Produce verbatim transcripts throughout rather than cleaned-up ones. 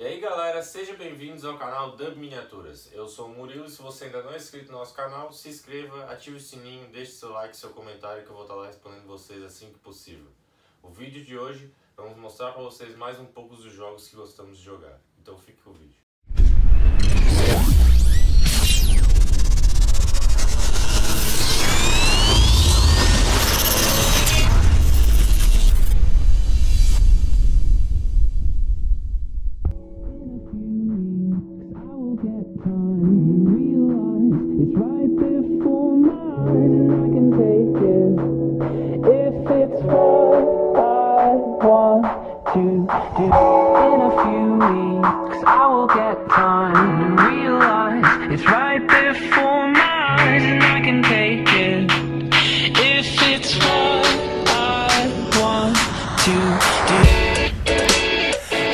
E aí galera, sejam bem-vindos ao canal Dub Miniaturas. Eu sou o Murilo e se você ainda não é inscrito no nosso canal, se inscreva, ative o sininho, deixe seu like, seu comentário que eu vou estar lá respondendo vocês assim que possível. O vídeo de hoje, vamos mostrar para vocês mais um pouco dos jogos que gostamos de jogar. Então fique com o vídeo.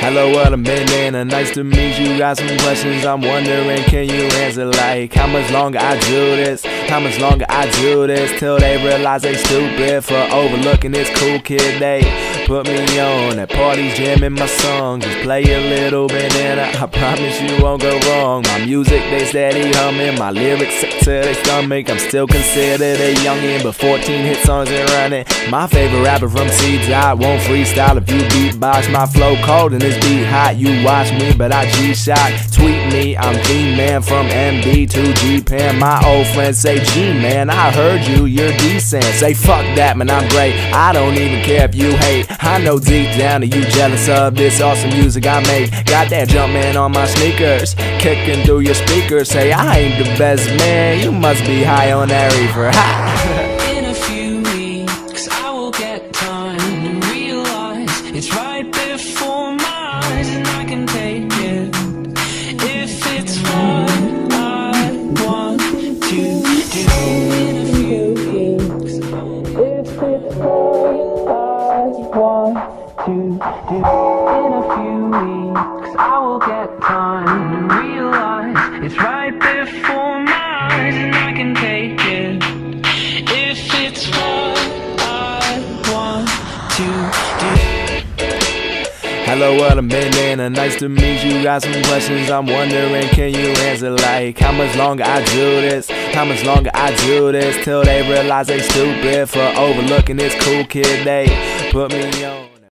Hello, what a banana, nice to meet you. Got some questions I'm wondering, can you answer? Like, how much longer I do this? How much longer I do this? Till they realize they stupid for overlooking this cool kid. They put me on at parties, jamming my song. Just play a little banana, I promise you won't go wrong. My music they steady humming, my lyrics sick to their stomach. I'm still considered a youngin', but fourteen hit songs and running. My favorite rapper from T-Dot won't freestyle if you beatbox. My flow cold and this beat hot, you watch me, but I G-Shock. Tweet me, I'm G-Man from M B to G-Pan. My old friends say, G-Man, I heard you, you're decent. Say fuck that, man, I'm great, I don't even care if you hate. I know deep down that you jealous of this awesome music I make. Got that Jumpman on my sneakers, kicking through your speakers. Say I ain't the best man, you must be high on that reefer. In a few weeks I will get time and realize it's right before my eyes, and I can take it if it's what I want to do. In a few weeks, if it's what I want to do. In a few weeks I will get time and realize it's right before my eyes, and I can take it if it's what I want to do. Hello, what a banana, nice to meet you. Got some questions I'm wondering, can you answer? Like, how much longer I do this? How much longer I do this? Till they realize they stupid for overlooking this cool kid. They put me on.